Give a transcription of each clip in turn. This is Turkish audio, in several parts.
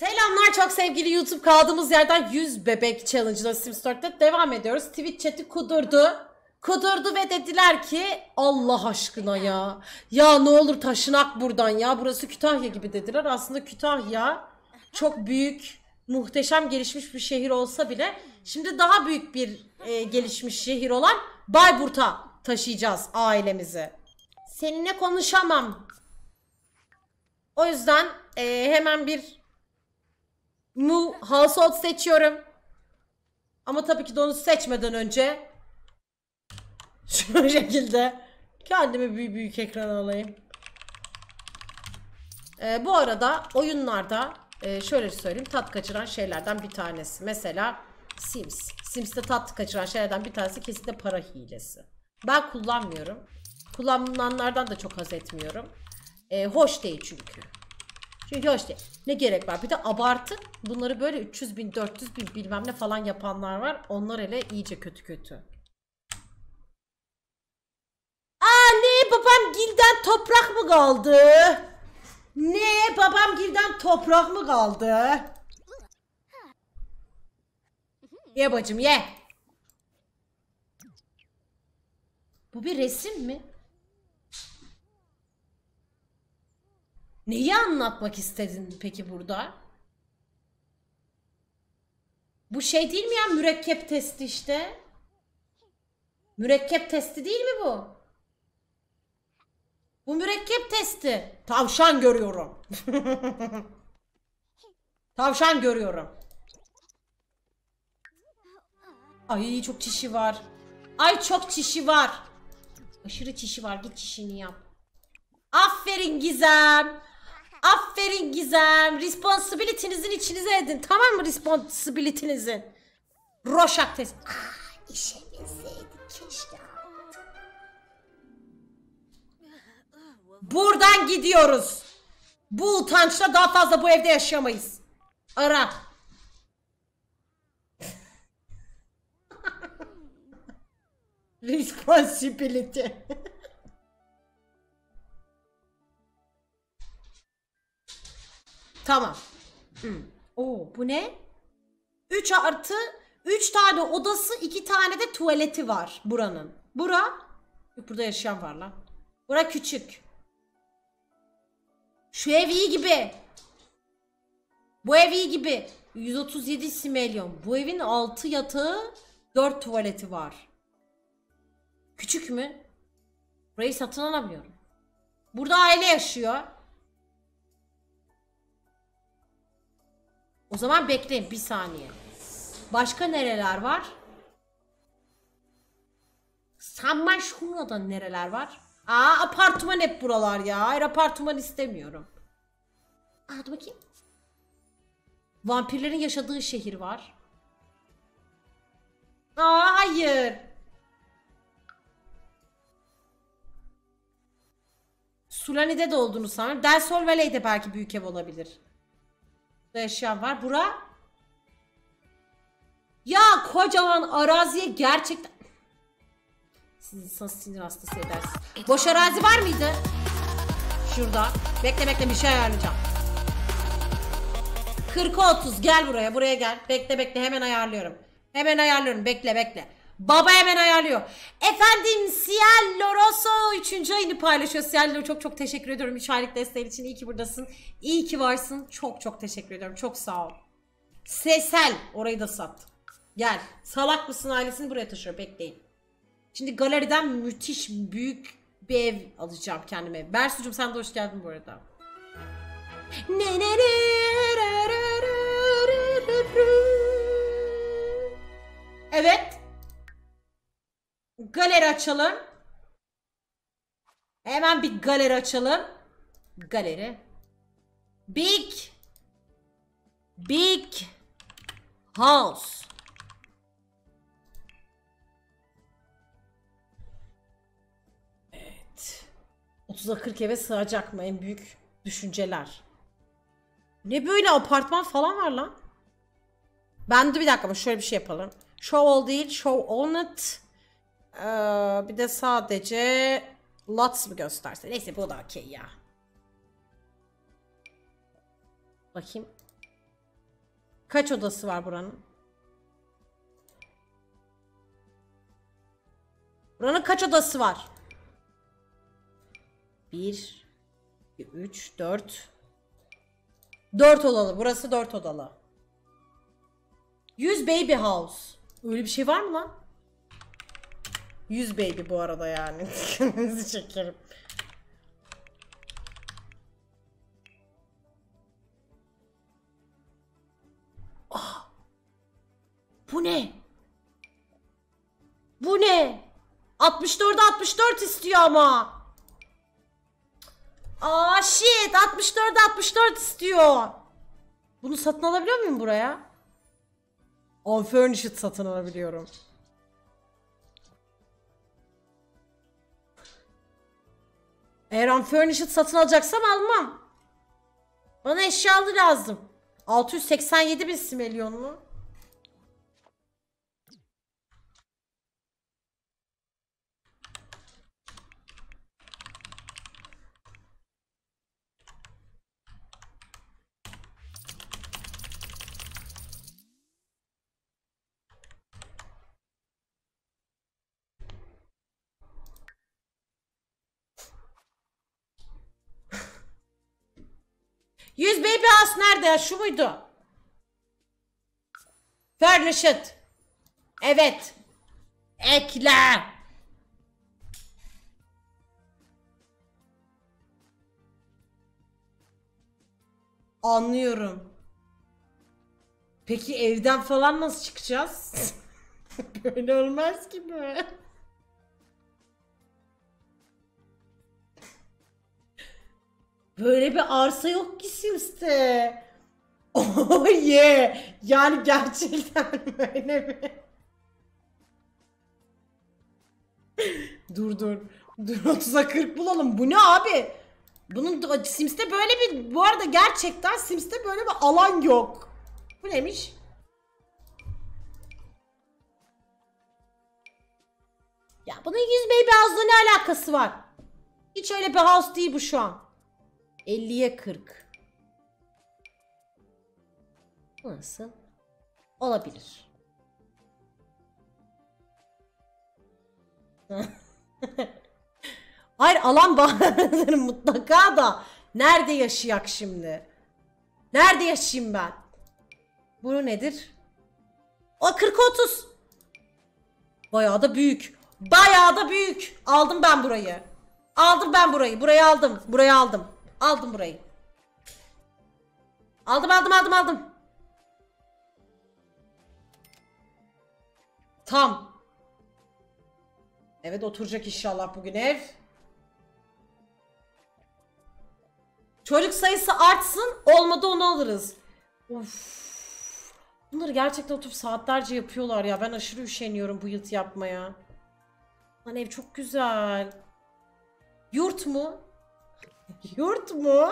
Selamlar çok sevgili YouTube, kaldığımız yerden 100 bebek challenge'da Sims 4'te devam ediyoruz. Twitch chat'i kudurdu ve dediler ki Allah aşkına ya ne olur taşınak buradan ya, burası Kütahya gibi dediler. Aslında Kütahya çok büyük, muhteşem gelişmiş bir şehir olsa bile şimdi daha büyük bir gelişmiş şehir olan Bayburt'a taşıyacağız ailemizi. Seninle konuşamam. O yüzden hemen bir Household seçiyorum. Ama tabii ki de onu seçmeden önce şu şekilde kendimi büyük ekrana alayım. Bu arada oyunlarda şöyle söyleyeyim, tat kaçıran şeylerden bir tanesi. Mesela Sims'te tat kaçıran şeylerden bir tanesi kesinlikle para hilesi. Ben kullanmıyorum. Kullanılanlardan da çok haz etmiyorum. Hoş değil çünkü. Çünkü hoş değil. Ne gerek var? Bir de abartı. Bunları böyle 300.000, 400.000 bilmem ne falan yapanlar var. Onlar hele iyice kötü. Aa ne? Babam gilden toprak mı kaldı? Ne? Babam gilden toprak mı kaldı? Ye bacım ye. Bu bir resim mi? Neyi anlatmak istedin peki burada? Bu şey değil mi ya, mürekkep testi işte. Mürekkep testi değil mi bu? Bu mürekkep testi. Tavşan görüyorum. Tavşan görüyorum. Ay çok çişi var. Ay çok çişi var. Aşırı çişi var, git çişini yap. Aferin Gizem. Aferin Gizem. Responsibility'nizin içinize edin. Tamam mı responsibility'nizin? Roşak test. İşemezseydi keşke. Buradan gidiyoruz. Bu utançla daha fazla bu evde yaşayamayız. Ara. Responsibility. Tamam. Oo, bu ne? 3 tane odası, 2 tane de tuvaleti var buranın. Burada yaşayan var lan. Bura küçük. Şu ev iyi gibi. Bu ev iyi gibi. 137 simelyon. Bu evin 6 yatağı, 4 tuvaleti var. Küçük mü? Burayı satın alamıyorum. Burada aile yaşıyor. O zaman bekleyin bir saniye. Başka nereler var? Sanmaşhura'da nereler var? Aa apartman hep buralar ya. Hayır apartman istemiyorum. Hadi bakayım. Vampirlerin yaşadığı şehir var. Aa hayır. Sulani'de de olduğunu sanırım. Delsol Valley'de belki büyük ev olabilir. Burada yaşayan var. Bura? Ya kocaman araziye gerçekten... Siz insan sinir hastası edersiniz. Boş arazi var mıydı? Şurada. Bekle bir şey ayarlayacağım. 40'a 30 gel buraya gel. Bekle hemen ayarlıyorum. Bekle. Baba hemen ayarlıyor. Efendim Cielo Rosso 3. ayını paylaşıyor. Cielo çok teşekkür ediyorum. 3 aylık desteğin için iyi ki buradasın. İyi ki varsın. Çok teşekkür ediyorum. Çok sağ ol. Sesel orayı da sat. Gel. Salak mısın ailesini buraya taşıyor. Bekleyin. Şimdi galeriden müthiş büyük bir ev alacağım kendime. Bersu'cum sen de hoş geldin bu arada. Evet. Galeri açalım. Hemen bir galeri açalım. Galeri. Big house. Evet. 30'a 40 eve sığacak mı? En büyük düşünceler. Ne böyle apartman falan var lan? Ben de bir dakika şöyle bir şey yapalım. Show all değil, show on it. Bir de sadece lots mı gösterse? Neyse bu da okey ya. Bakayım. Kaç odası var buranın? Buranın kaç odası var? 1, 2, 3, 4. 4 odalı. Burası 4 odalı. 100 baby house. Öyle bir şey var mı lan? 100 baby bu arada yani. Kendinizi çekerim. Ah! Bu ne? Bu ne? 64'e 64 istiyor ama. Aa shit, 64'e 64 istiyor. Bunu satın alabiliyor muyum buraya? Unfurnished satın alabiliyorum. Eğer unfurnished satın alacaksam almam. Bana eşyalı lazım. 687 bin simelyon mu? Nerede ya? Şu muydu? Furnished. Evet. Ekle. Anlıyorum. Peki evden falan nasıl çıkacağız? Böyle olmaz ki böyle. Böyle bir arsa yok ki Sims'te. Oh yeah. Yani gerçekten böyle mi? Dur 30'a 40 bulalım. Bu ne abi? Bunun Sims'te böyle bir, bu arada gerçekten Sims'te böyle bir alan yok. Bu neymiş? Ya bunun 100 baby house'la ne alakası var? Hiç öyle bir house değil bu şu an. 50'ye 40. Nasıl? Olabilir. Hayır, alan bağlanır mutlaka da. Nerede yaşayak şimdi? Nerede yaşayayım ben? Bunu nedir? O 40-30. Bayağı da büyük. Bayağı da büyük. Aldım ben burayı. Aldım ben burayı. Burayı aldım. Burayı aldım. Aldım burayı. Aldım. Tam. Evet, oturacak inşallah bugün ev. Çocuk sayısı artsın, olmadı onu alırız. Of. Bunları gerçekten oturup saatlerce yapıyorlar ya. Ben aşırı üşeniyorum bu yurt yapmaya. Lan ev çok güzel. Yurt mu? Yurt mu?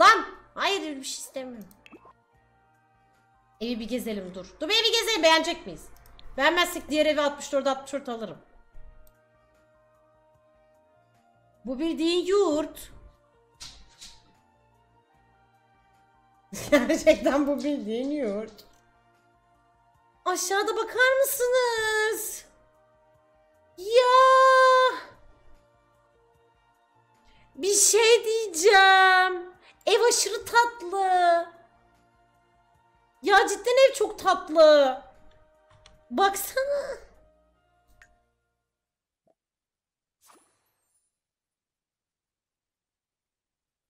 Lan! Hayır, öyle bir şey istemiyorum. Evi bir gezelim, dur. Dur, evi gezelim, beğenecek miyiz? Beğenmezsek diğer evi 64 alırım. Bu bildiğin yurt. Gerçekten bu bildiğin yurt. Aşağıda bakar mısınız? Ya! Bir şey diyeceğim. Ev aşırı tatlı. Ya cidden ev çok tatlı. Baksana.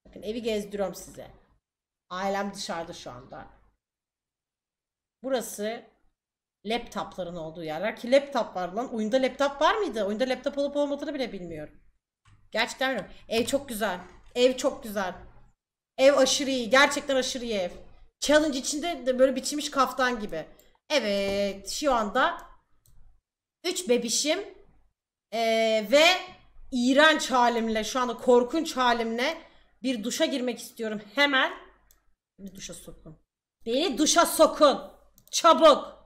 Bakın evi gezdiriyorum size. Ailem dışarıda şu anda. Burası laptopların olduğu yerler ki laptop var lan. Oyunda laptop var mıydı? Oyunda laptop olup olmadığını bile bilmiyorum. Gerçekten bilmiyorum. Ev çok güzel. Ev çok güzel. Ev aşırı iyi. Gerçekten aşırı iyi ev. Challenge içinde de böyle biçilmiş kaftan gibi. Evet. Şu anda 3 bebişim ve iğrenç halimle, şu anda korkunç halimle bir duşa girmek istiyorum. Hemen bir duşa sokun. Beni duşa sokun. Çabuk.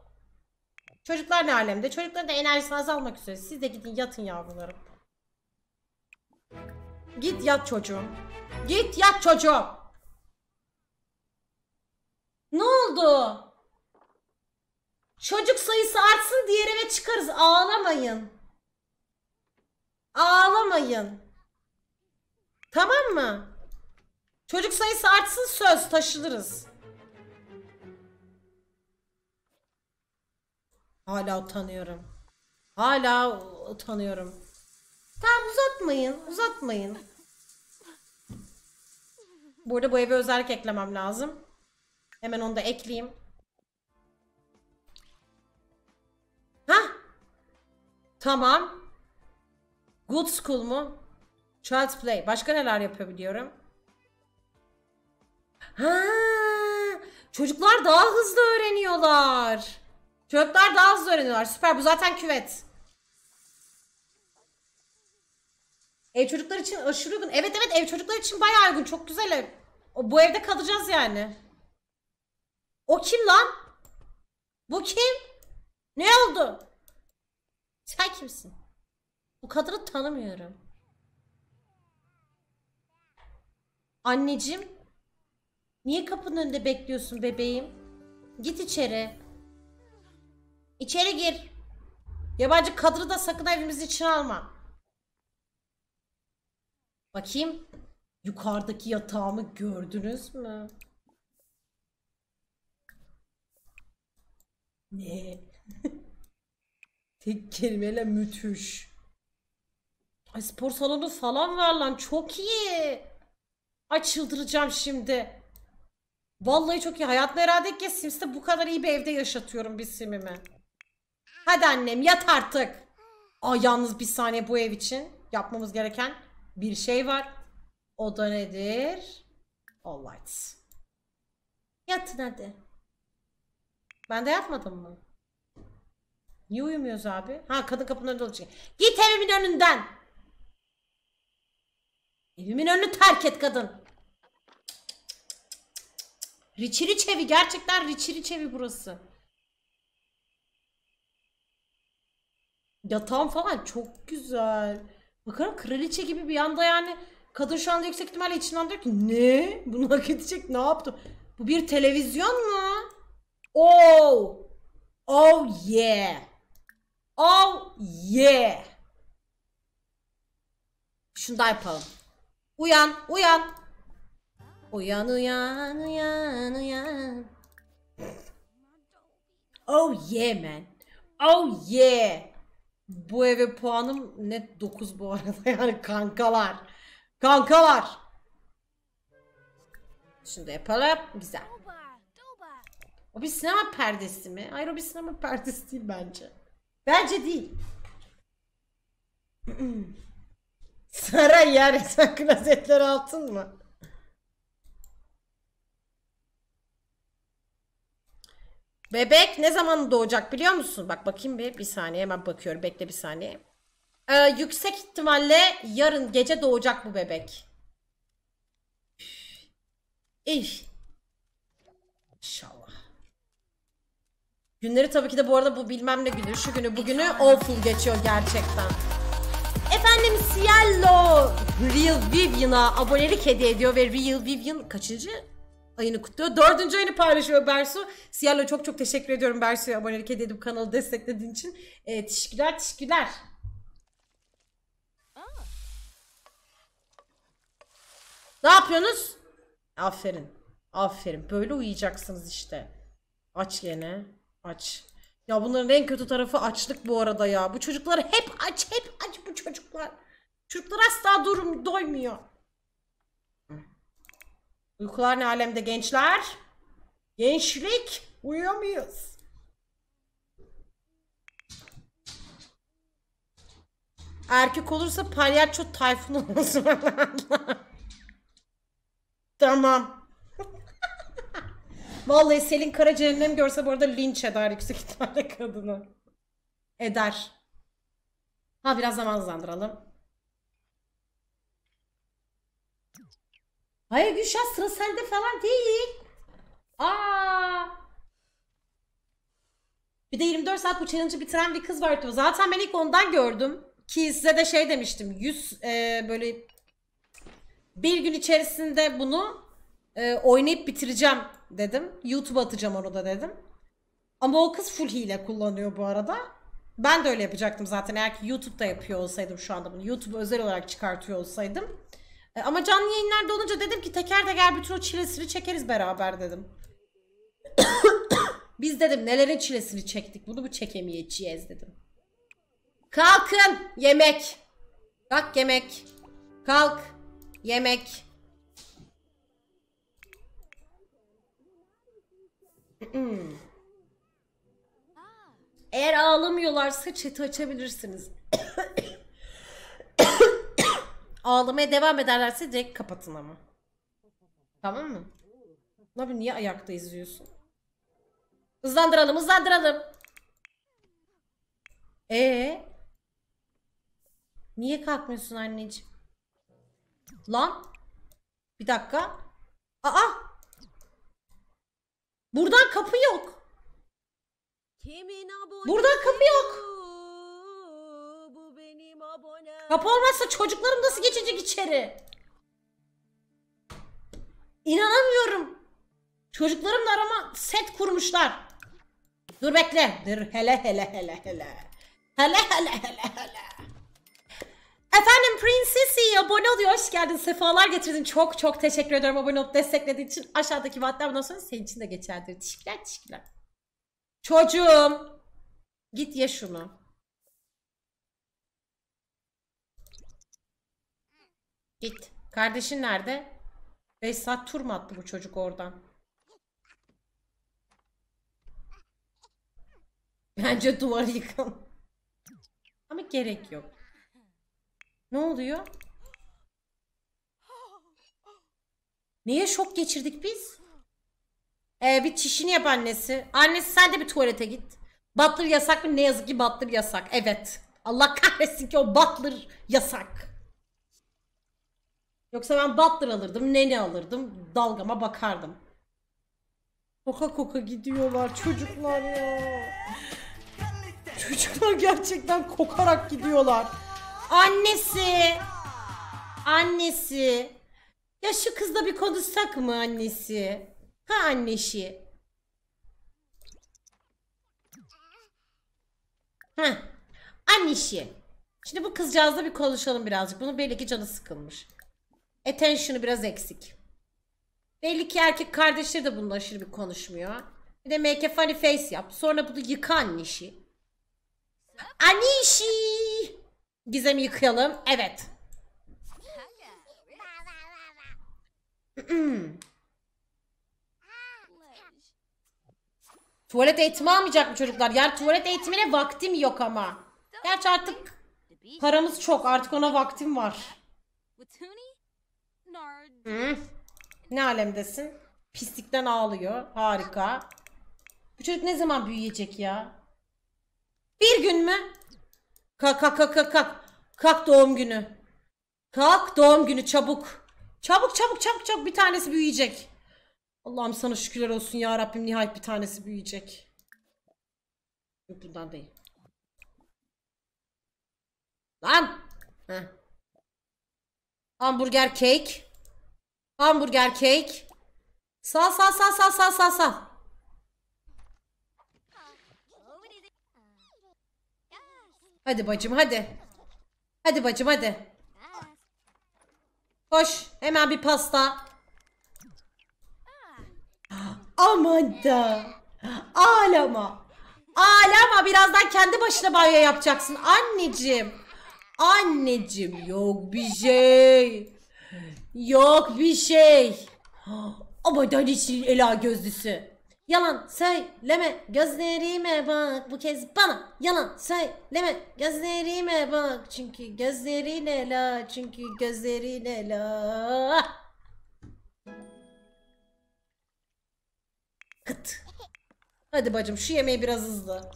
Çocuklar ne alemde? Çocukların da enerjisi azalmak üzere. Siz de gidin yatın yavrularım. Git yat çocuğum. Git yat çocuğum. Ne oldu? oldu. Çocuk sayısı artsın diğer eve çıkarız. Ağlamayın. Ağlamayın. Tamam mı? Çocuk sayısı artsın, söz taşınırız. Hala utanıyorum. Hala utanıyorum. Tamam, uzatmayın. Uzatmayın. Bu arada bu eve özellik eklemem lazım. Hemen onu da ekleyeyim. Hah. Tamam. Good school mu? Child play. Başka neler yapabiliyorum? Ha, çocuklar daha hızlı öğreniyorlar. Çocuklar daha hızlı öğreniyorlar. Süper. Bu zaten küvet. Ev çocuklar için aşırı uygun. Evet evet, ev çocuklar için bayağı uygun. Çok güzel ev. Bu evde kalacağız yani. O kim lan? Bu kim? Ne oldu? Sen kimsin? Bu kadını tanımıyorum. Anneciğim, niye kapının önünde bekliyorsun bebeğim? Git içeri. İçeri gir. Yabancı kadını da sakın evimiz için alma. Bakayım. Yukarıdaki yatağımı gördünüz mü? Ne? Tek kelimeyle müthiş. Ay, spor salonu falan var lan, çok iyi. Ay, çıldıracağım şimdi. Vallahi çok iyi. Hayatla herhalde ki Sims'te bu kadar iyi bir evde yaşatıyorum bir Sim'imi. Hadi annem, yat artık. Ay yalnız bir saniye, bu ev için yapmamız gereken bir şey var. O da nedir? Alright. Yatın hadi. Ben de yatmadım mı? Niye uyumuyoruz abi? Ha, kadın kapının önünde olacak. Git evimin önünden. Evimin önünü terk et kadın. Riçiri çevi, gerçekten riçiri çevi burası. Yatağım falan çok güzel. Bakalım, kraliçe gibi bir anda yani. Kadın şu anda yüksek ihtimalle içinden diyor ki ne? Bunu hak edecek, ne yaptım? Bu bir televizyon mu? Oh! Oh yeah! Oh yeah! Şunu da yapalım. Uyan, uyan. Uyan, uyan, uyan, uyan. Oh yeah man. Oh yeah. Bu eve puanım net 9 bu arada yani, kankalar. Kankalar. Şunu da yapalım. Güzel. O bir sinema perdesi mi? Hayır, o bir sinema perdesi değil bence. Bence değil. Saray ya, resmen klozetler altın mı? Bebek ne zaman doğacak biliyor musun? Bak bakayım bir saniye, hemen bakıyorum, bekle bir saniye. Yüksek ihtimalle yarın gece doğacak bu bebek. İnşallah. Günleri tabii ki de bu arada bu bilmem ne günü, şu günü, bugünü awful geçiyor gerçekten. Efendim, Cielo Real Vivian'a abonelik hediye ediyor ve Real Vivian kaçıncı ayını kutluyor? 4. ayını paylaşıyor Bersu. Cielo, çok çok teşekkür ediyorum Bersu'ya abonelik hediye edip kanalı desteklediğin için. Teşekkürler, teşekkürler. Ne yapıyorsunuz? Aferin, aferin. Böyle uyuyacaksınız işte. Aç gene, aç. Ya bunların en kötü tarafı açlık bu arada ya. Bu çocukları hep aç, hep aç bu çocuklar. Çocuklar asla doymuyor. Uykular ne alemde gençler? Gençlik, uyuyor muyuz? Erkek olursa palyaço Tayfun olsun. Tamam. Vallahi Selin Karacehennem görse bu arada linç eder yüksek ihtimalle kadını. Eder. Ha, biraz zaman hızlandıralım. Hayır Gülşah, sıra sende falan değil. Bir de 24 saat bu challenge'ı bitiren bir kız var diyor. Zaten ben ilk ondan gördüm. Ki size de şey demiştim. 100 böyle bir gün içerisinde bunu oynayıp bitireceğim dedim. YouTube'a atacağım onu da dedim. Ama o kız full hile kullanıyor bu arada. Ben de öyle yapacaktım zaten. Eğer ki YouTube'da yapıyor olsaydım şu anda bunu. YouTube'a özel olarak çıkartıyor olsaydım. Ama canlı yayınlarda olunca dedim ki teker teker bütün o çilesini çekeriz beraber dedim. Biz dedim nelerin çilesini çektik. Bunu bu çekemeyeceğiz dedim. Kalkın yemek. Kalk yemek. Kalk yemek. Eğer ağlamıyorlarsa chat'i açabilirsiniz. Ağlamaya devam ederlerse direkt kapatın ama. Tamam mı? Abi niye ayakta izliyorsun? Hızlandıralım, hızlandıralım. Niye kalkmıyorsun anneciğim? Lan. Bir dakika. Aa. Buradan kapı yok. Buradan kapı yok. Kapı olmazsa çocuklarım nasıl geçecek içeri? İnanamıyorum. Çocuklarımla arama set kurmuşlar. Dur bekle. Dur hele. Efendim Princesi abone oluyor. Hoş geldin. Sefalar getirdin. Çok çok teşekkür ederim abone olup desteklediğin için. Aşağıdaki vaatler bundan sonra senin için de geçerlidir. Teşekkürler. Çocuğum. Git ye şunu. Git. Kardeşin nerede? 5 saat tur mu attı bu çocuk oradan? Bence duvarı yıkalım. Ama gerek yok. Ne oluyor? Niye şok geçirdik biz? Bir çişini yap annesi. Annesi sen de bir tuvalete git. Butler yasak mı? Ne yazık ki Butler yasak. Evet. Allah kahretsin ki o Butler yasak. Yoksa ben Butler alırdım, nene alırdım, dalgama bakardım. Koka koka gidiyorlar çocuklar ya. Çocuklar gerçekten kokarak gidiyorlar. Annesi. Annesi. Ya şu kızla bir konuşsak mı annesi? Ha annesi. Ha. Annesi. Şimdi bu kızcağızla bir konuşalım birazcık. Bunun belli ki canı sıkılmış. Attention'ı biraz eksik. Belli ki erkek kardeşleri de bununla aşırı bir konuşmuyor. Bir de make a funny face yap. Sonra bunu yıka annişi. Annişi! Gizem'i yıkayalım. Evet. Tuvalet eğitimi almayacak mı çocuklar? Yani tuvalet eğitimine vaktim yok ama. Gerçi artık paramız çok. Artık ona vaktim var. Ne alemdesin? Pislikten ağlıyor. Harika. Bu çocuk ne zaman büyüyecek ya? Bir gün mü? Kalk kalk kalk kalk kalk. Kalk doğum günü. Kalk doğum günü çabuk. Çabuk çabuk çabuk çabuk bir tanesi büyüyecek. Allah'ım sana şükürler olsun ya Rabbim nihayet bir tanesi büyüyecek. Yok bundan değil. Lan. Heh. Hamburger cake. Hamburger cake. Sal. Hadi bacım hadi. Hadi bacım hadi. Koş hemen bir pasta. Aman da. Ağlama. Ağlama birazdan kendi başına banyo yapacaksın anneciğim. Anneciğim yok bir şey. Yok bir şey. Ama Daniş'in ela gözlüsü. Yalan söyleme gözlerime bak bu kez bana. Yalan söyleme gözlerime bak. Çünkü gözlerin ela. Çünkü gözlerin ela. Kıt. Hadi bacım şu yemeği biraz hızlı.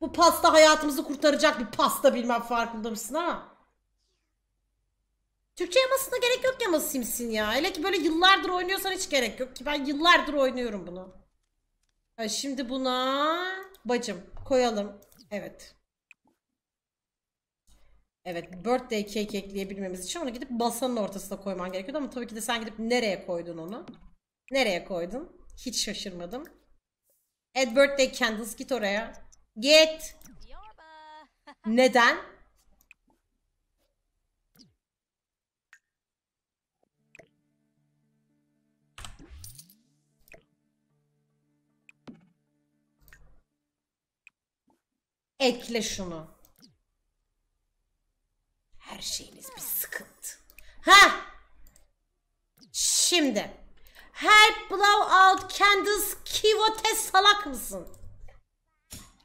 Bu pasta hayatımızı kurtaracak bir pasta bilmem farkında mısın ha? Türkçe yamasına gerek yok yaması Sims'in ya. Hele ki böyle yıllardır oynuyorsan hiç gerek yok ki ben yıllardır oynuyorum bunu. Ha şimdi buna bacım koyalım. Evet. Evet birthday cake ekleyebilmemiz için onu gidip masanın ortasına koyman gerekiyordu ama tabii ki de sen gidip nereye koydun onu? Nereye koydum? Hiç şaşırmadım. Edward de Candles, git oraya. Git. Neden? Ekle şunu. Her şeyiniz bir sıkıntı. Ha! Şimdi. Help, blow out candles, Kivote, salak mısın?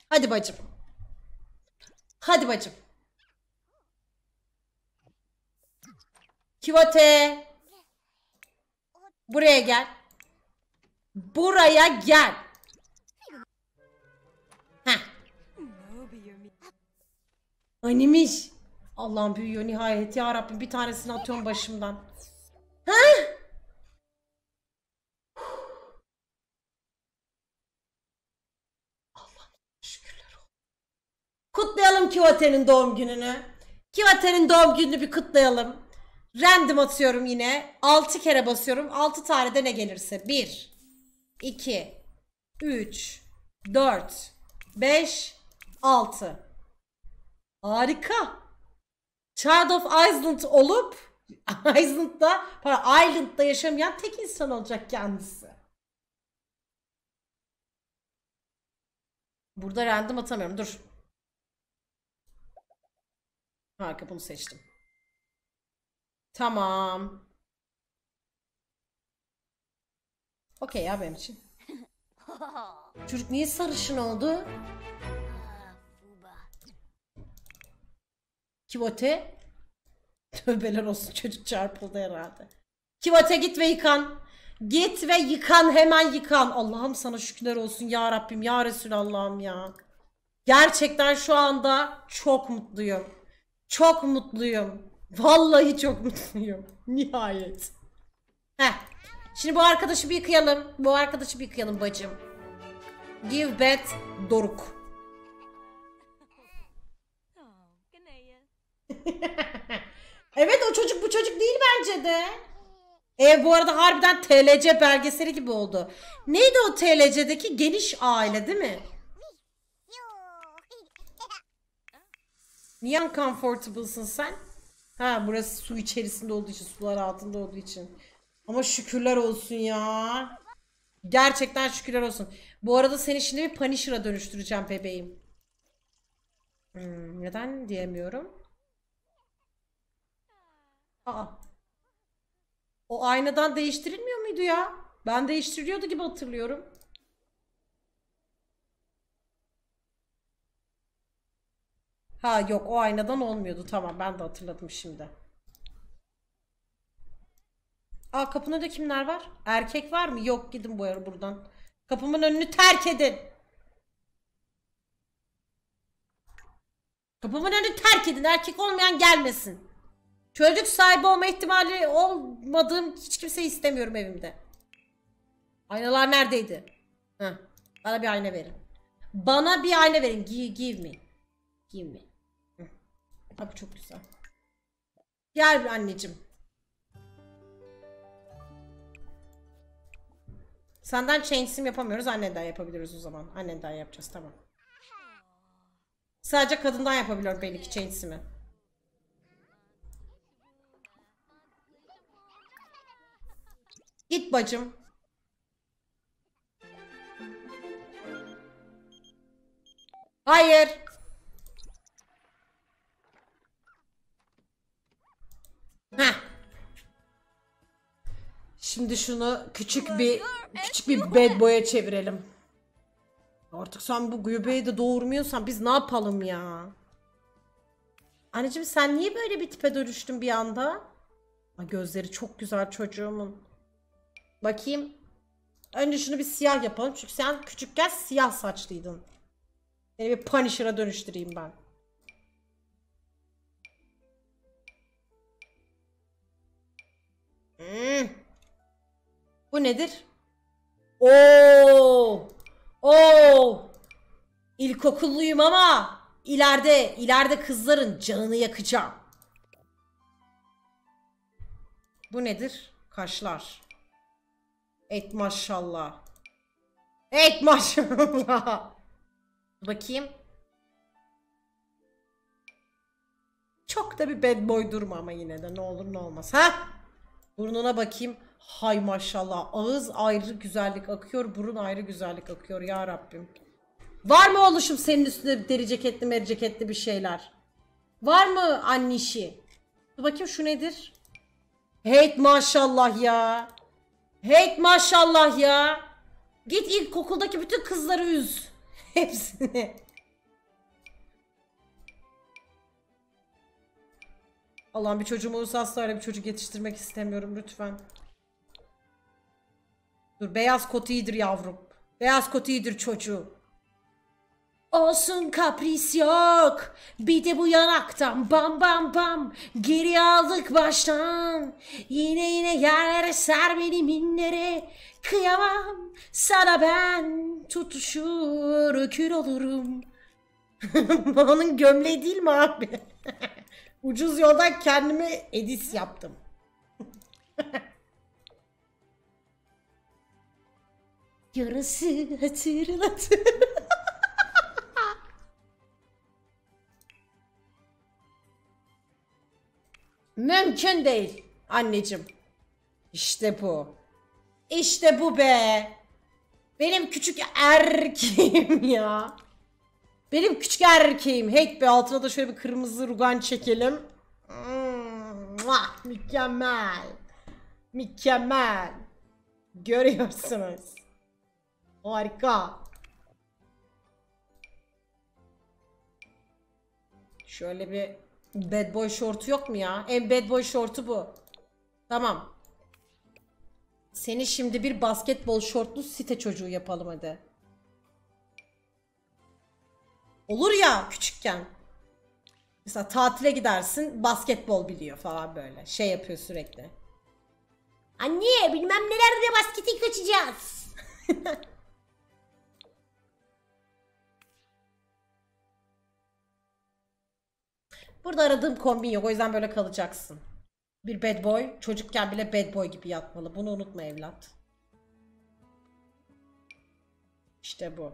Hadi bacım. Hadi bacım. Kivote. Buraya gel. Buraya gel. Animmiş. Allah'ım büyüyor nihayet ya Rabbim, bir tanesini atıyorum başımdan. Ha? Allah'ım şükürler olsun. Kutlayalım Kivote'nin doğum gününü. Kivote'nin doğum gününü bir kutlayalım. Random atıyorum yine. 6 kere basıyorum. 6 tane de ne gelirse. 1 2 3 4 5 6. Harika. Child of Island olup Island'da yaşamayan tek insan olacak kendisi. Burada random atamıyorum. Dur. Harika, bunu seçtim. Tamam. Okey ya benim için. Çocuk niye sarışın oldu? Kivote. Tövbeler olsun, çocuk çarpıldı herhalde. Kivote git ve yıkan. Git ve yıkan, hemen yıkan. Allah'ım sana şükürler olsun ya Rabbim ya Resulallah'ım ya. Gerçekten şu anda çok mutluyum. Çok mutluyum. Vallahi çok mutluyum. Nihayet. Heh. Şimdi bu arkadaşı bir yıkayalım. Bu arkadaşı bir yıkayalım bacım. Give bath Doruk. Evet, o çocuk bu çocuk değil bence de. Bu arada harbiden TLC belgeseli gibi oldu. Neydi o TLC'deki geniş aile değil mi? Niye uncomfortable'sın sen? Ha, burası su içerisinde olduğu için, sular altında olduğu için. Ama şükürler olsun ya. Gerçekten şükürler olsun. Bu arada seni şimdi bir Punisher'a dönüştüreceğim bebeğim. Neden diyemiyorum. Aa. O aynadan değiştirilmiyor muydu ya? Ben değiştiriliyordu gibi hatırlıyorum. Ha yok, o aynadan olmuyordu. Tamam, ben de hatırladım şimdi. Aa, kapının önünde kimler var? Erkek var mı? Yok, gidin buradan. Kapımın önünü terk edin. Kapımın önünü terk edin. Erkek olmayan gelmesin. Çocuk sahibi olma ihtimali olmadığım hiç kimseyi istemiyorum evimde. Aynalar neredeydi? Heh, bana bir ayna verin. Bana bir ayna verin. Give me. Give me. Abi çok güzel. Gel anneciğim. Senden change sim yapamıyoruz. Anneden yapabiliriz o zaman. Anneden yapacağız, tamam. Sadece kadından yapabiliyorum belli ki change simi. Git bacım. Hayır. Heh. Şimdi şunu küçük bir bad boy'a çevirelim. Artık sen bu gübeyi de doğurmuyorsan biz ne yapalım ya? Anneciğim sen niye böyle bir tipe dönüştün bir anda? Gözleri çok güzel çocuğumun. Bakayım. Önce şunu bir siyah yapalım. Çünkü sen küçükken siyah saçlıydın. Seni bir Punisher'a dönüştüreyim ben. Bu nedir? Oo! Oo! İlkokulluyum ama ileride kızların canını yakacağım. Bu nedir? Kaşlar. Et maşallah. Et maşallah. Bakayım. Çok da bir bad boy durma ama yine de ne olur ne olmaz. Ha? Burnuna bakayım. Hay maşallah. Ağız ayrı güzellik akıyor. Burun ayrı güzellik akıyor. Ya Rabbim. Var mı oluşum senin üstünde bir deri ceketli meri ceketli bir şeyler? Var mı annişi? Dur bakayım şu nedir? Hey maşallah ya. Hey maşallah ya. Git ilkokuldaki bütün kızları üz. Hepsini. Allah'ım bir çocuğum olursa asla öyle bir çocuk yetiştirmek istemiyorum lütfen. Dur beyaz kot iyidir yavrum. Beyaz kot iyidir çocuğu. Olsun kapris yok. Bir de bu yanaktan bam bam bam. Geri aldık baştan. Yine yerlere ser beni minlere. Kıyamam sana ben. Tutuşur ökür olurum. Onun gömleği değil mi abi? Ucuz yoldan kendimi edis yaptım. Yarası hatırlatır. Mümkün değil anneciğim. İşte bu. İşte bu be. Benim küçük erkeğim ya. Benim küçük erkeğim. Hey be, altına da şöyle bir kırmızı rugan çekelim. Mükemmel. Mükemmel. Görüyorsunuz. Harika. Şöyle bir bad boy şortu yok mu ya? En bad boy şortu bu. Tamam. Seni şimdi bir basketbol şortlu site çocuğu yapalım hadi. Olur ya küçükken. Mesela tatile gidersin, basketbol biliyor falan böyle. Şey yapıyor sürekli. Anne bilmem nelerde basketi kaçacağız. Burada aradığım kombin yok, o yüzden böyle kalacaksın. Bir bad boy, çocukken bile bad boy gibi yatmalı. Bunu unutma evlat. İşte bu.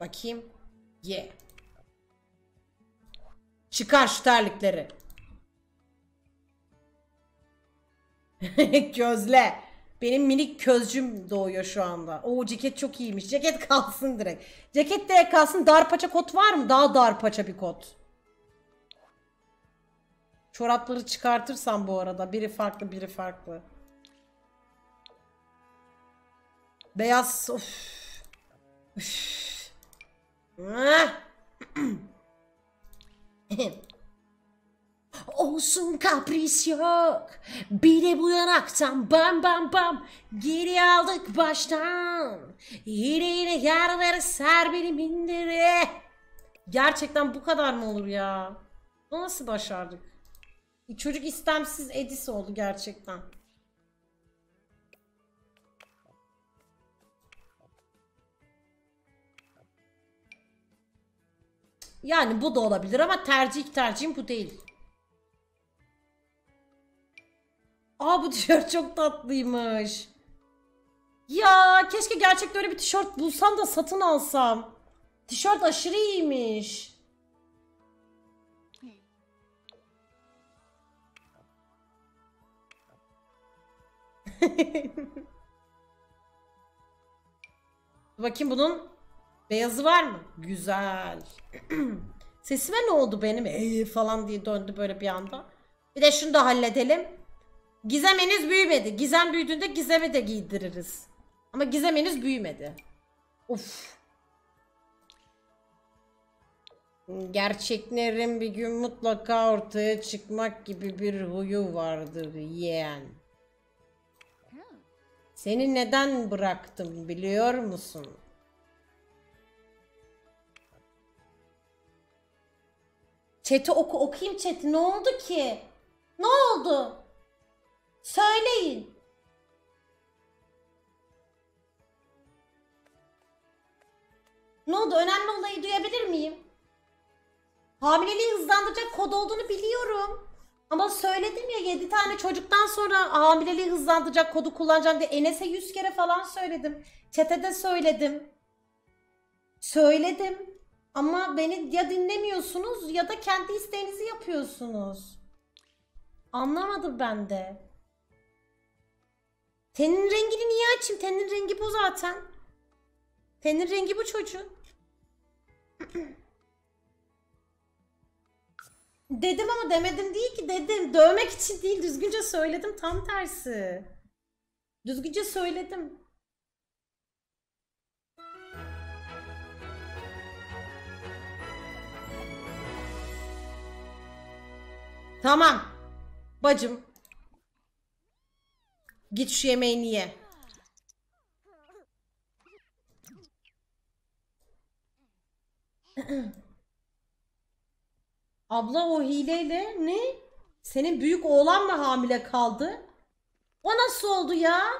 Bakayım. Ye. Yeah. Çıkar şu terlikleri. Közle. Benim minik közcüm doğuyor şu anda. Oo ceket çok iyiymiş. Ceket kalsın direkt. Ceket de kalsın. Dar paça kot var mı? Daha dar paça bir kot. Çorapları çıkartırsam bu arada. Biri farklı biri farklı. Beyaz. Of. Üff. Olsun kapris yok. Bir de bu yanaktan bam bam bam. Geri aldık baştan. Yine yerlere ser beni bindire. Gerçekten bu kadar mı olur ya? Nasıl başardık? Çocuk istemsiz Edis oldu gerçekten. Yani bu da olabilir ama tercihim bu değil. Aa bu tişört çok tatlıymış. Ya keşke gerçekten öyle bir tişört bulsam da satın alsam. Tişört aşırı iyiymiş. Bakayım bunun. Beyazı var mı? Güzel. Sesime ne oldu benim? Falan diye döndü böyle bir anda. Bir de şunu da halledelim. Gizem henüz büyümedi. Gizem büyüdüğünde Gizem'e de giydiririz. Ama Gizem henüz büyümedi. Of. Gerçeklerin bir gün mutlaka ortaya çıkmak gibi bir huyu vardır yeğen. Seni neden bıraktım biliyor musun? Chat'i okuyayım chat'i. Ne oldu ki? Ne oldu? Söyleyin. Ne oldu? Önemli olayı duyabilir miyim? Hamileliği hızlandıracak kod olduğunu biliyorum. Ama söyledim ya 7 tane çocuktan sonra hamileliği hızlandıracak kodu kullanacağım diye Enes'e 100 kere falan söyledim. Chat'e söyledim. Söyledim. Ama beni ya dinlemiyorsunuz ya da kendi isteğinizi yapıyorsunuz. Anlamadım ben de. Tenin rengini niye açayım? Tenin rengi bu zaten. Tenin rengi bu çocuğun. Dedim ama demedim değil ki, dedim. Dövmek için değil, düzgünce söyledim, tam tersi. Düzgünce söyledim. Tamam. Bacım. Git şu yemeğini ye. Abla o hileyle ne? Senin büyük oğlan mı hamile kaldı? O nasıl oldu ya?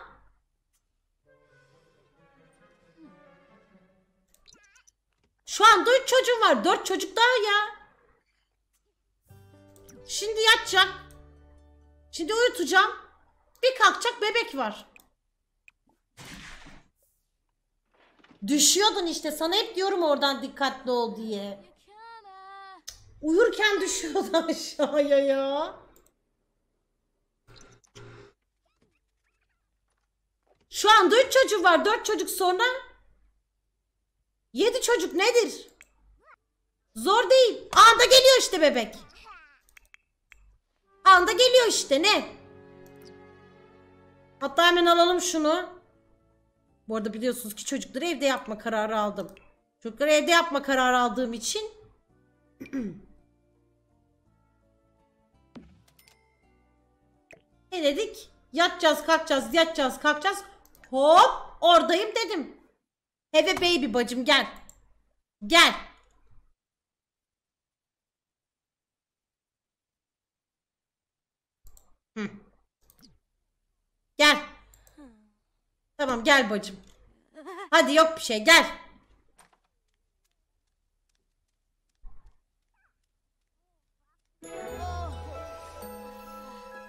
Şu an 4 çocuğum var. 4 çocuk daha ya. Şimdi yatacak. Şimdi uyutacağım. Bir kalkacak, bebek var. Düşüyordun işte. Sana hep diyorum oradan dikkatli ol diye. Uyurken düşüyordun aşağıya ya. Şu an 4 çocuk var. 4 çocuk sonra 7 çocuk nedir? Zor değil. Anda geliyor işte bebek. Anda geliyor işte, ne? Hatta hemen alalım şunu. Bu arada biliyorsunuz ki çocukları evde yapma kararı aldım. Çocukları evde yapma kararı aldığım için. Ne dedik? Yatacağız, kalkacağız, yatacağız, kalkacağız. Hop, oradayım dedim. Have a baby bacım, gel. Gel. Hı. Gel. Tamam gel bacım. Hadi yok bir şey gel.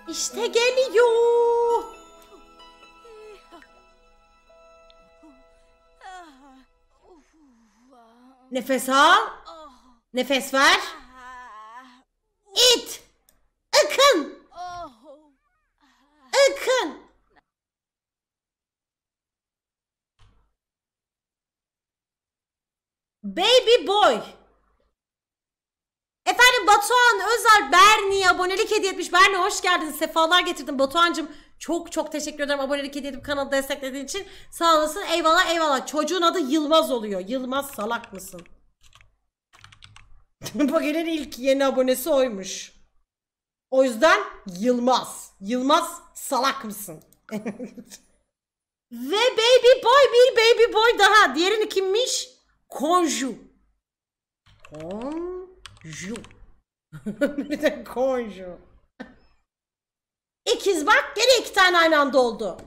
İşte geliyor. Nefes al. Nefes ver. İt. Akın. Akın. Baby boy. Efendim Batuhan Özer Berni'ye abonelik hediye etmiş. Berni hoş geldin. Sefalar getirdin Batuhan'cığım. Çok çok teşekkür ederim abonelik hediye edip kanalı desteklediğin için. Sağ olasın. Eyvallah eyvallah. Çocuğun adı Yılmaz oluyor. Yılmaz salak mısın? Bak gelen ilk yeni abonesi oymuş. O yüzden Yılmaz. Yılmaz salak mısın? Ve baby boy, bir baby boy daha. Diğerini kimmiş? Konju. Konju. Bir de Konju. İkiz bak gene 2 tane aynı anda oldu.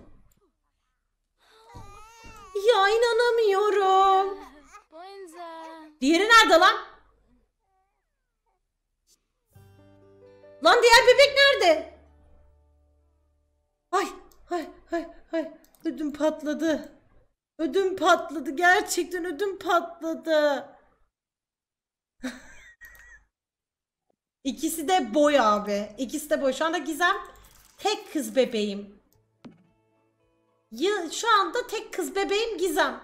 Ya inanamıyorum. Diğeri nerede lan? Lan diğer bebek nerede? Ay ay ay ay. Ödüm patladı. Ödüm patladı. Gerçekten ödüm patladı. İkisi de boy abi. İkisi de boy. Şu anda Gizem tek kız bebeğim. Şu anda tek kız bebeğim Gizem.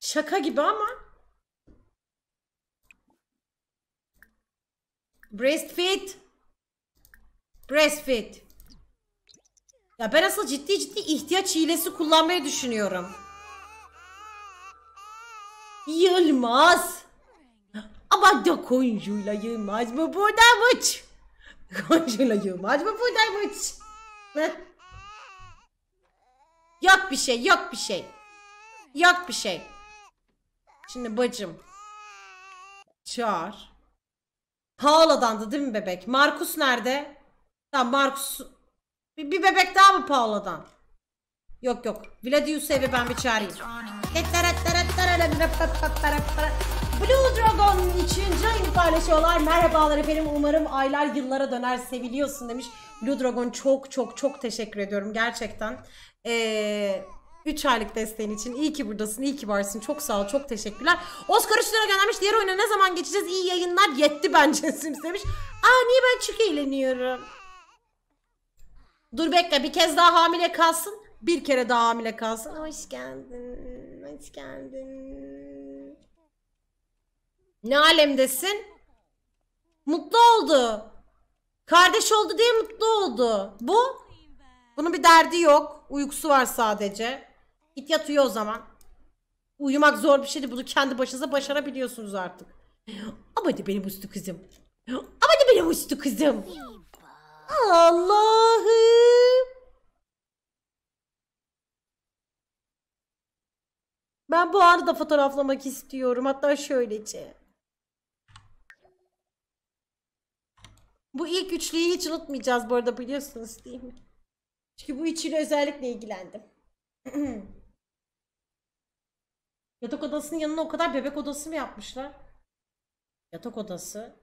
Şaka gibi ama. Breastfeed. Breastfeed. Ya ben asıl ciddi ciddi ihtiyaç hilesi kullanmayı düşünüyorum. Yılmaz. Ama da Konju'yla Yılmaz mı buradaymış? Konju'yla Yılmaz mı buradaymış? Yok bir şey, yok bir şey. Yok bir şey. Şimdi bacım. Çağır. Paola'dandı değil mi bebek? Marcus nerede? Tamam Marcus. Bir bebek daha mı Paola'dan? Yok yok. Vladimir ben bir çağırayım. Blue Dragon 3. ayını paylaşıyorlar. Merhabalar efendim, umarım aylar yıllara döner, seviliyorsun demiş. Blue Dragon çok teşekkür ediyorum gerçekten. 3 aylık desteğin için. İyi ki buradasın, iyi ki varsın. Çok sağ ol, çok teşekkürler. Oscar 3 lira göndermiş. Diğer oyuna ne zaman geçeceğiz? İyi yayınlar, yetti bence Sims demiş. Aa, niye ben çok eğleniyorum? Dur bekle, bir kez daha hamile kalsın. Bir kere daha hamile kalsın. Hoş geldin, hoş geldin. Ne alemdesin? Mutlu oldu. Kardeş oldu diye mutlu oldu. Bu? Bunun bir derdi yok. Uykusu var sadece. Git yat uyu o zaman. Uyumak zor bir şeydi. Bunu kendi başınıza başarabiliyorsunuz artık. Ama de benim uslu kızım. Ama de benim uslu kızım. Allah'ım. Ben bu anı da fotoğraflamak istiyorum. Hatta şöylece. Bu ilk üçlüyü hiç unutmayacağız bu arada, biliyorsunuz değil mi? Çünkü bu içiyle özellikle ilgilendim. Yatak odasının yanına o kadar bebek odası mı yapmışlar? Yatak odası.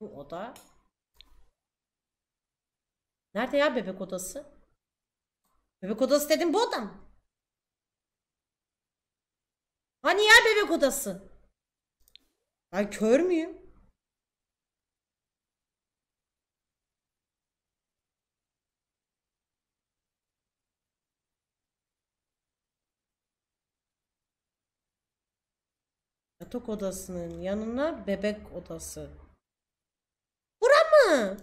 Bu oda. Nerede ya bebek odası? Bebek odası dedim, bu oda mı? Hani ya bebek odası? Ben kör müyüm? Yatak odasının yanına bebek odası. Bura mı?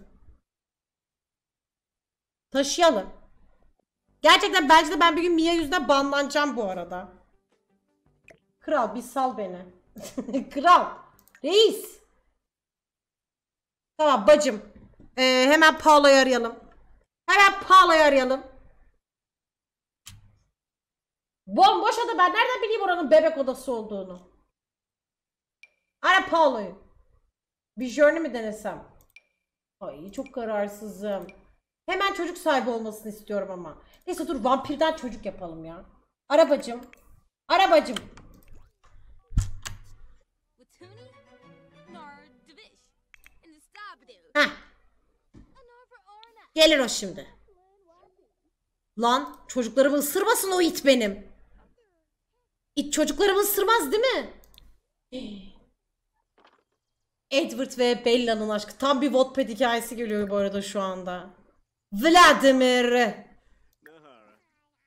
Taşıyalım. Gerçekten bence de ben bir gün Mia yüzünden banlanacağım bu arada. Kral bir sal beni. Kral. Reis. Tamam bacım. Hemen Paolo'yu arayalım. Hemen Paolo'yu arayalım. Bomboş oda, ben nereden bileyim oranın bebek odası olduğunu. Ara Paolo'yu. Bir journey mi denesem? Ay çok kararsızım. Hemen çocuk sahibi olmasını istiyorum ama. Neyse dur, vampirden çocuk yapalım ya. Arabacım. Arabacım. Heh. Gelir o şimdi. Lan çocuklarımı ısırmasın o it benim. İt çocuklarımı ısırmaz değil mi? Edward ve Bella'nın aşkı. Tam bir Wattpad hikayesi geliyor bu arada şu anda. Vladimir.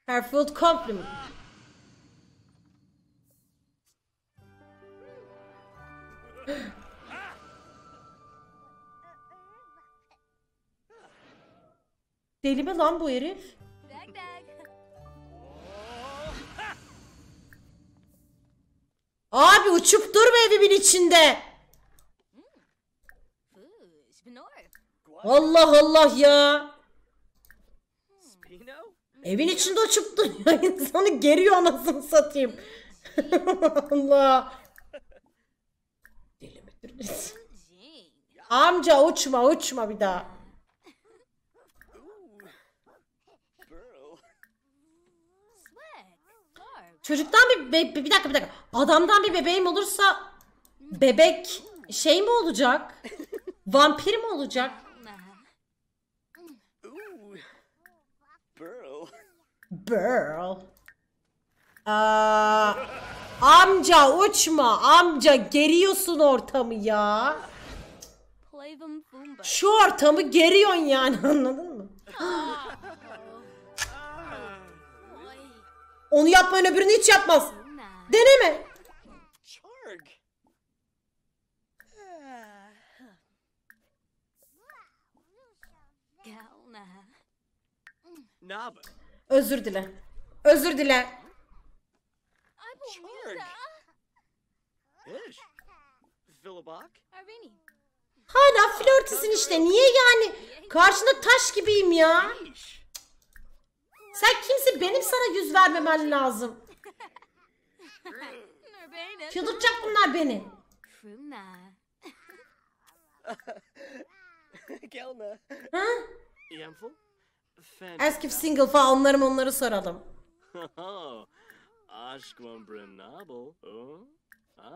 Her food compliment. Deli mi lan bu herif? Abi uçup durma evimin içinde. Allah Allah ya. Evin içinde uçup duruyor. İnsanı geriyor anasını satayım. Allah. Deli midir? Amca uçma uçma bir daha. Çocuktan bir dakika. Adamdan bir bebeğim olursa bebek şey mi olacak? Vampir mi olacak? Burl. Amca uçma, amca geriyorsun ortamı ya. Şu ortamı geriyorsun yani, anladın mı? Onu yapmayın, öbürünü hiç yapmaz. Deneme. Özür dile. Özür dile. Hala flörtüsün işte. Niye yani? Karşında taş gibiyim ya. Sen kimsin? Benim sana yüz vermemen lazım. Çıldıracak bunlar beni. Ha? Ask if single falan, onları soralım.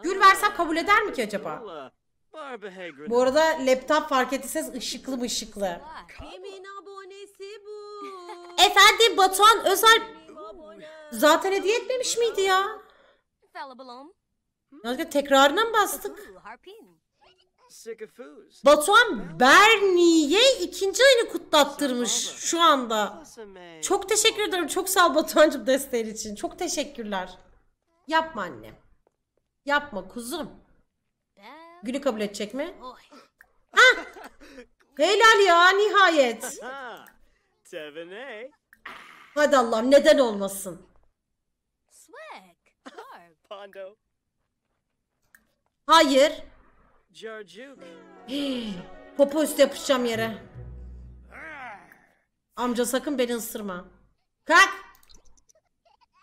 Gül versem kabul eder mi ki acaba? Bu arada laptop fark ettiyseniz ışıklı ışıklı. Efendim Batuhan Özel zaten hediye etmemiş miydi ya? Tekrarına mı bastık? Batuhan Bernie'ye 2. ayını kutlattırmış şu anda. Çok teşekkür ederim. Çok sağ ol Batuhan'cığım desteğin için. Çok teşekkürler. Yapma anne. Yapma kuzum. Gülü kabul edecek mi? Ha! Helal ya nihayet. Hadi Allah'ım neden olmasın. Hayır. Popo üstü yapışacağım yere. Amca sakın beni ısırma. Kalk.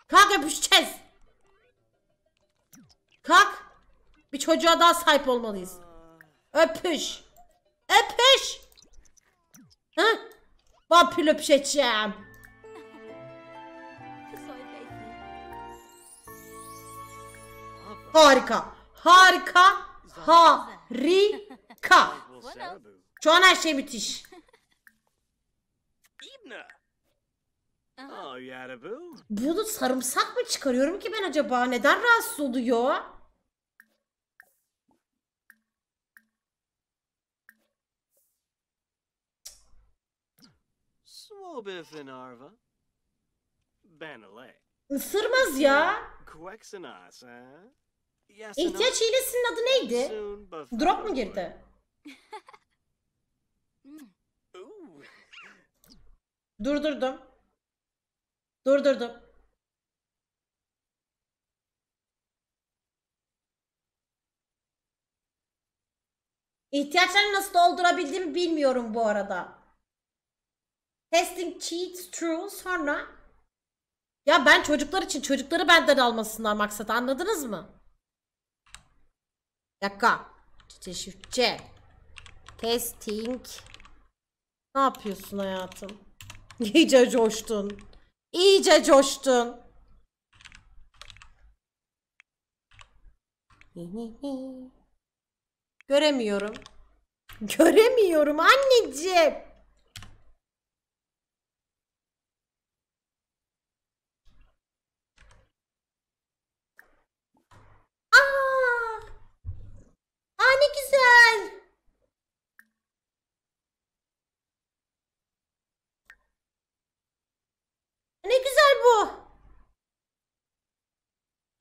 Kalk yapışacağız. Kalk. Bir çocuğa daha sahip olmalıyız. Öpüş. Öpüş. Ha? Vampir öpüşeceğim. Harika. Harika. Harika. Şu an her şey müthiş. Bunu sarımsak mı çıkarıyorum ki ben acaba? Neden rahatsız oluyor? Isırmaz ya. İhtiyaç hilesinin adı neydi? Drop mu girdi? Durdurdum. Durdurdum. İhtiyaçları nasıl doldurabildiğimi bilmiyorum bu arada. Testing cheats true sonra. Ya ben çocuklar için çocukları benden almasınlar maksat anladınız mı? Dakika. Çiftçe. Testing. Ne yapıyorsun hayatım? İyice coştun. İyice coştun. Göremiyorum. Göremiyorum anneciğim. Aa ne güzel. Ne güzel bu.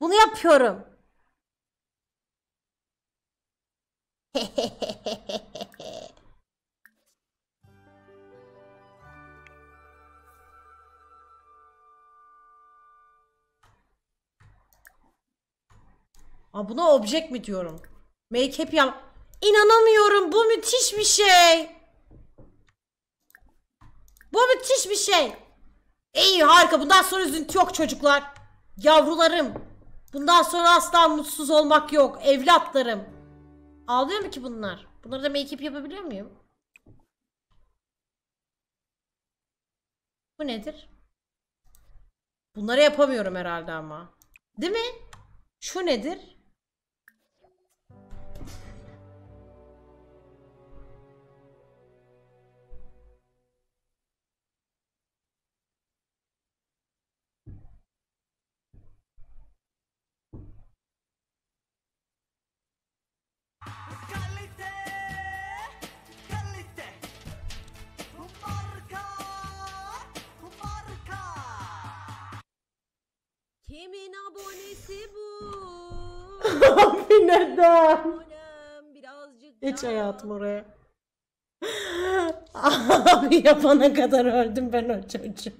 Bunu yapıyorum. Aa, buna object mi diyorum? Make-up yap. İnanamıyorum. Bu müthiş bir şey. Bu müthiş bir şey. İyi harika. Bundan sonra üzüntü yok çocuklar. Yavrularım. Bundan sonra asla mutsuz olmak yok. Evlatlarım. Ağlıyor mu ki bunlar? Bunları da make-up yapabiliyor muyum? Bu nedir? Bunları yapamıyorum herhalde ama. Değil mi? Şu nedir? Kimin abonesi bu? Abi neden? İç hayatım oraya. Abi yapana kadar öldüm ben o çocuğu.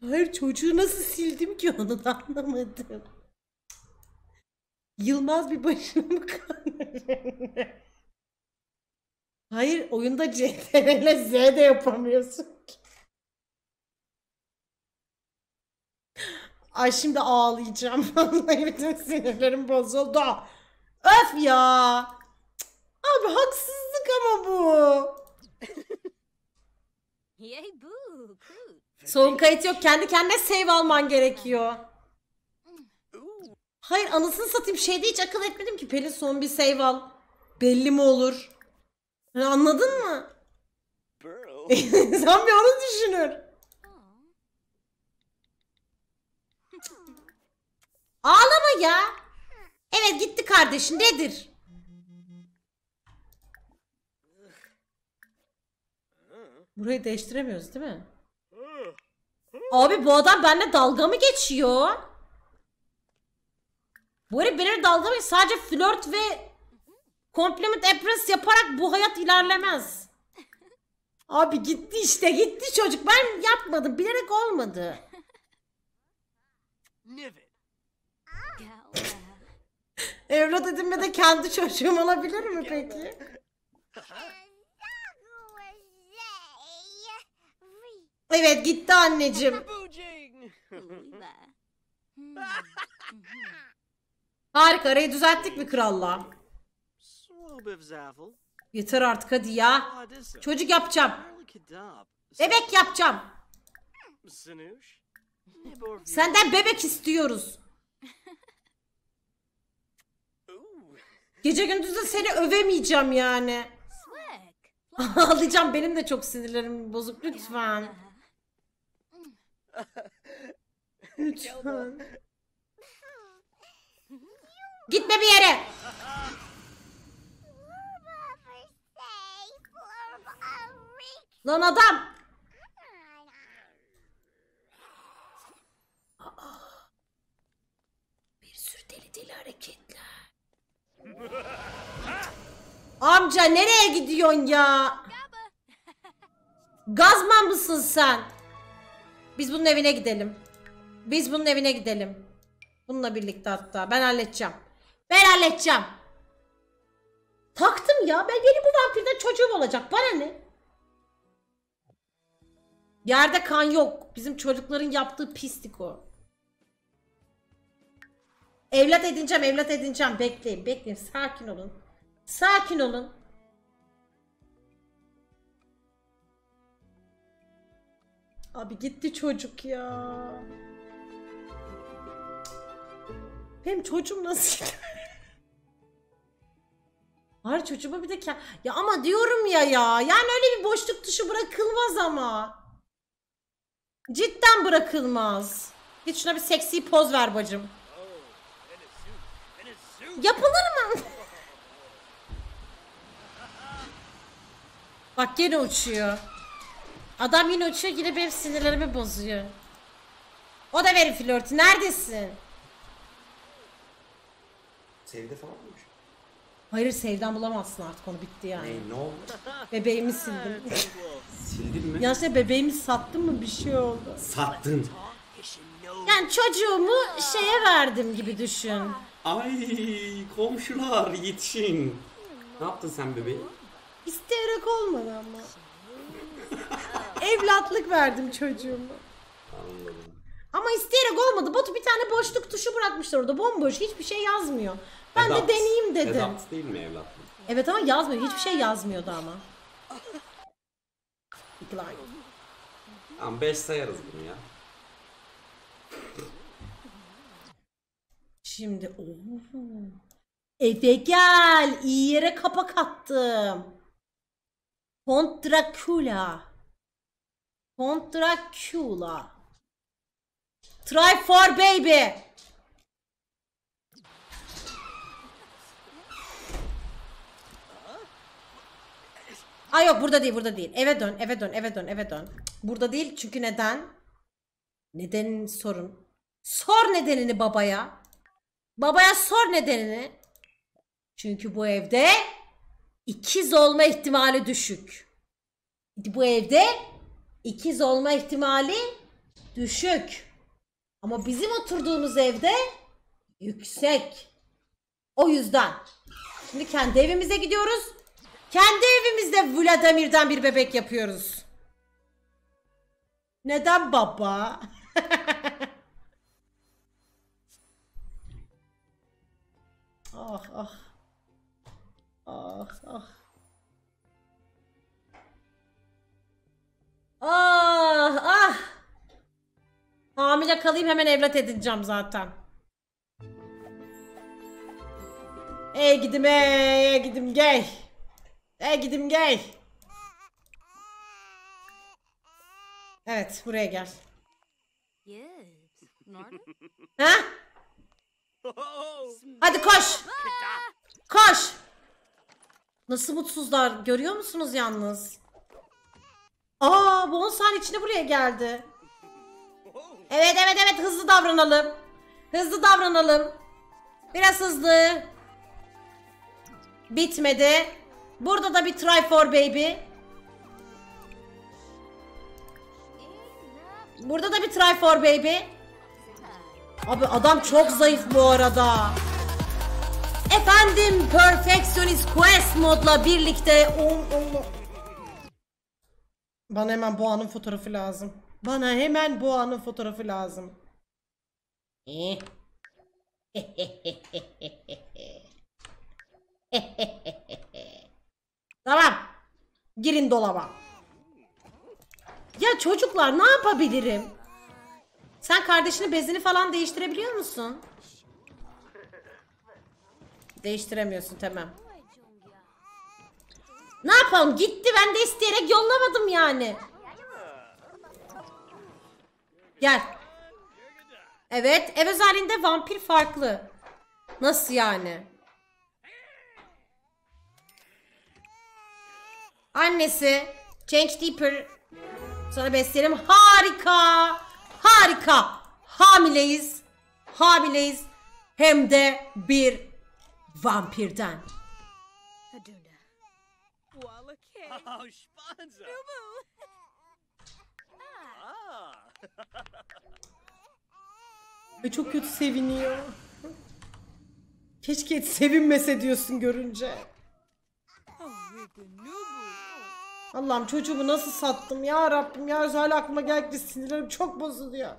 Hayır çocuğu nasıl sildim ki onu da anlamadım. Yılmaz bir başına mı kaldı? Hayır oyunda CTRL Z de yapamıyorsun ki. Ay şimdi ağlayacağım. Vallahi bütün sinirlerim bozuldu. Öf ya. Abi haksızlık ama bu. Son kayıt yok. Kendi kendine save alman gerekiyor. Hayır anasını satayım. Şeyde hiç akıl etmedim ki. Pelin son bir save al. Belli mi olur? Anladın mı? İnsan bir onu düşünür. Ağlama ya. Evet gitti kardeşin. Nedir? Burayı değiştiremiyoruz değil mi? Abi bu adam benimle dalga mı geçiyor? Bu herif benimle dalga mı geçiyor? Sadece flört ve compliment appearance yaparak bu hayat ilerlemez. Abi gitti işte, gitti çocuk. Ben yapmadım, bilerek olmadı. Evlat edinme de kendi çocuğum olabilir mi peki? Evet gitti anneciğim. Harika, arayı düzelttik mi kralla? Yeter artık hadi ya. Çocuk yapacağım. Bebek yapacağım. Senden bebek istiyoruz. Gece gündüz de seni övemeyeceğim yani. Ağlayacağım, benim de çok sinirlerim bozuk. Lütfen. Lütfen. Gitme bir yere. Lan adam. Bir sürü deli hareketler. Amca nereye gidiyorsun ya? Gazman mısın sen? Biz bunun evine gidelim. Biz bunun evine gidelim. Bununla birlikte hatta. Ben halledeceğim. Ben halledeceğim. Taktım ya. Ben yeni bu vampirden çocuğum olacak. Bana ne? Yerde kan yok. Bizim çocukların yaptığı pislik o. Evlat edineceğim, evlat edineceğim. Bekleyin, bekleyin. Sakin olun. Sakin olun. Abi gitti çocuk ya. Benim çocuğum nasıl? Var çocuğuma bir de ya ama diyorum ya. Yani öyle bir boşluk dışı bırakılmaz ama. Cidden bırakılmaz. Git şuna bir seksi poz ver bacım. Yapılır mı? Bak yine uçuyor. Adam yine uçuyor, yine benim sinirlerimi bozuyor. O da verin flörtü. Neredesin? Sevde falan mı? Hayır sevden bulamazsın artık, onu bitti yani. Ne oldu? Bebeğimi sildim. Sildin mi? Ya sen bebeğimi sattın mı, bir şey oldu. Sattın. Yani çocuğumu şeye verdim gibi düşün. Ay komşular yetişin. Ne yaptın sen bebeği? İsteyerek olmadı ama. Evlatlık verdim çocuğumu. Anladım. Ama isteyerek olmadı. Batu bir tane boşluk tuşu bırakmışlar orada. Bomboş, hiçbir şey yazmıyor. Ben Edat de deneyeyim dedim. Edat değil mi evlatlık? Evet ama yazmıyor. Hiçbir şey yazmıyordu ama. Tamam 5 sayarız bunu ya. Şimdi Efe gel. İyi yere kapak attım. Kontrakula. Kontrakula. Try for baby. Ay yok burada değil, burada değil. Eve dön, eve dön, eve dön, eve dön. Burada değil çünkü neden? Nedenini sorun. Sor nedenini babaya. Babaya sor nedenini. Çünkü bu evde ikiz olma ihtimali düşük. Bu evde ikiz olma ihtimali düşük. Ama bizim oturduğumuz evde yüksek. O yüzden. Şimdi kendi evimize gidiyoruz. Kendi evimizde Vladimir'den bir bebek yapıyoruz. Neden baba? Ah ah. Ah ah. Ah ah. Hamile kalayım, hemen evlat edineceğim zaten. Ey gidim ey, ey gidim gey. Ey gidim gey. Evet, buraya gel. Ha? Hadi koş. Koş. Nasıl mutsuzlar görüyor musunuz yalnız? Aa, bu 10 saniye içinde buraya geldi. Evet evet evet, hızlı davranalım. Hızlı davranalım. Biraz hızlı. Bitmedi. Burada da bir try for baby. Burada da bir try for baby. Abi adam çok zayıf bu arada. Efendim Perfectionist Quest modla birlikte bana hemen bu anın fotoğrafı lazım. Bana hemen bu anın fotoğrafı lazım. Tamam. Girin dolaba. Ya çocuklar, ne yapabilirim? Sen kardeşinin bezini falan değiştirebiliyor musun? Değiştiremiyorsun, tamam. Ne yapalım, gitti, ben de isteyerek yollamadım yani. Gel. Evet, ev özelliğinde vampir farklı. Nasıl yani? Annesi change deeper. Sonra besleyelim. Harika. Harika. Hamileyiz. Hamileyiz. Hem de bir vampirden. Ve çok kötü seviniyor. Keşke sevinmese diyorsun görünce. Allah'ım, çocuğumu nasıl sattım ya Rabbim ya, hala aklıma geldi, sinirlerim çok bozuluyor.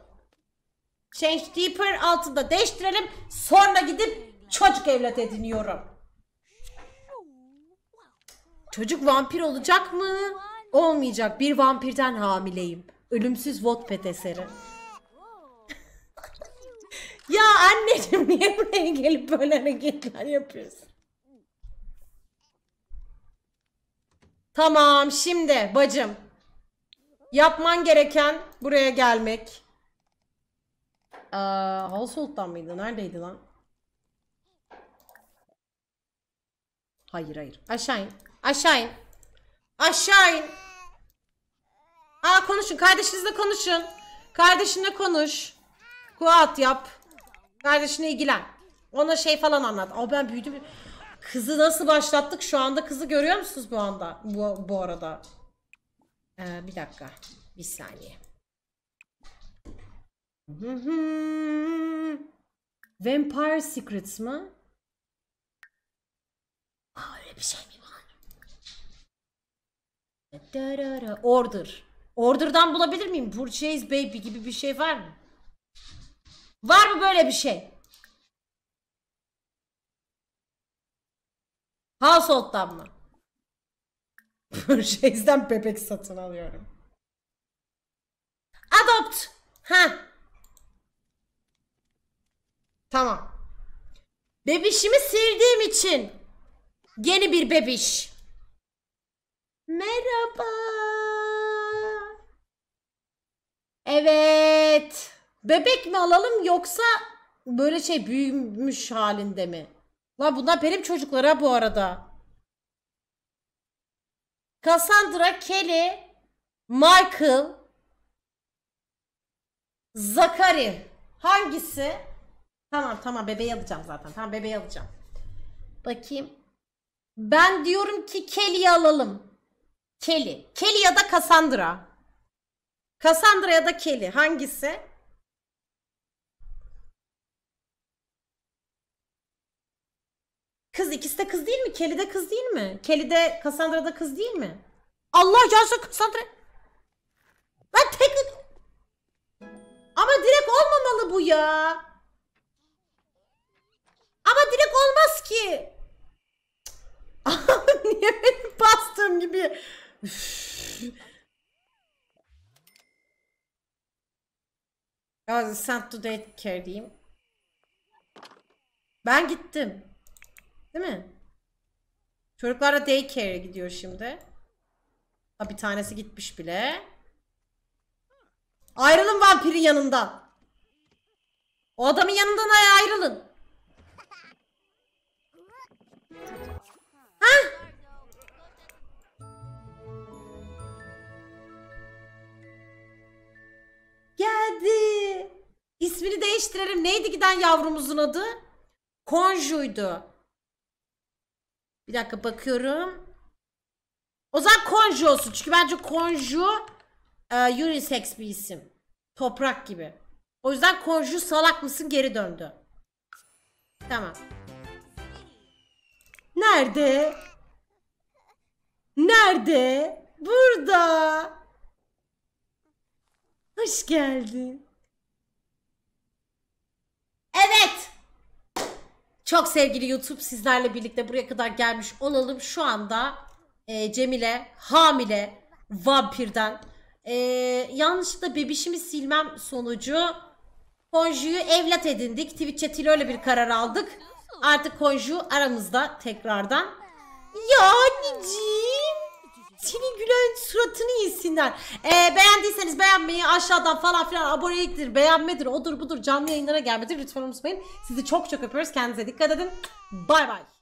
Change deeper altında değiştirelim, sonra gidip çocuk evlat ediniyorum. Çocuk vampir olacak mı? Olmayacak. Bir vampirden hamileyim. Ölümsüz Wattpad eseri. Ya anneciğim, niye buraya gelip böyle hareketler yapıyorsun? Tamam, şimdi bacım. Yapman gereken buraya gelmek. Household'dan mıydı? Neredeydi lan? Hayır hayır. Aşağı in. Aşağı in. Aşağı in. Aa, konuşun. Kardeşinizle konuşun. Kardeşinle konuş. Kuat yap. Kardeşine ilgilen. Ona şey falan anlat. Aa, ben büyüdüm. Kızı nasıl başlattık şu anda? Kızı görüyor musunuz bu anda? Bu arada. Bir dakika. Bir saniye. Vampire Secrets mı? Aa, öyle bir şey mi var? Order. Order'dan bulabilir miyim? Purchase Baby gibi bir şey var mı? Var mı böyle bir şey? Household'dan mı? Purchase'den bebek satın alıyorum. Adopt. Ha. Tamam. Bebişimi sildiğim için yeni bir bebiş. Merhaba. Evet. Bebek mi alalım yoksa böyle şey büyümüş halinde mi? Lan bunlar benim çocuklara bu arada. Cassandra, Kelly, Michael, Zachary. Hangisi? Tamam tamam, bebeği alacağım zaten. Tamam, bebeği alacağım. Bakayım. Ben diyorum ki Kelly'yi alalım. Kelly. Kelly ya da Cassandra. Cassandra ya da Kelly. Hangisi? Kız, ikisi de kız değil mi? Kelly de kız değil mi? Kelly de Cassandra da kız değil mi? Allah yazsın Cassandra. Ben tek... Ama direkt olmamalı bu ya. Ama direkt olmaz ki. Niye benim bastığım gibi? Yani sent to date care diyeyim. Ben gittim. Değil mi? Çocuklar da daycare'e gidiyor şimdi. Ha, bir tanesi gitmiş bile. Ayrılın vampirin yanından. O adamın yanından ayrılın. Ha? Geldi. İsmini değiştirelim. Neydi giden yavrumuzun adı? Konju'ydu. Bir dakika bakıyorum. O zaman Konju olsun. Çünkü bence Konju unisex bir isim. Toprak gibi. O yüzden Konju salak mısın geri döndü. Tamam. Nerede? Nerede? Burada. Hoş geldin. Evet. Çok sevgili YouTube, sizlerle birlikte buraya kadar gelmiş olalım. Şu anda Cemile hamile vampirden. Yanlışlıkla bebişimi silmem sonucu Konju'yu evlat edindik. Twitch chat'iyle öyle bir karar aldık. Artık Konju aramızda tekrardan. Ya anneciğim. Senin gülen suratını yesinler. Beğendiyseniz beğenmeyi, aşağıdan falan filan aboneliktir, beğenmedir, odur budur, canlı yayınlara gelmedir. Lütfen unutmayın. Sizi çok çok öpüyoruz. Kendinize dikkat edin. Bay bay.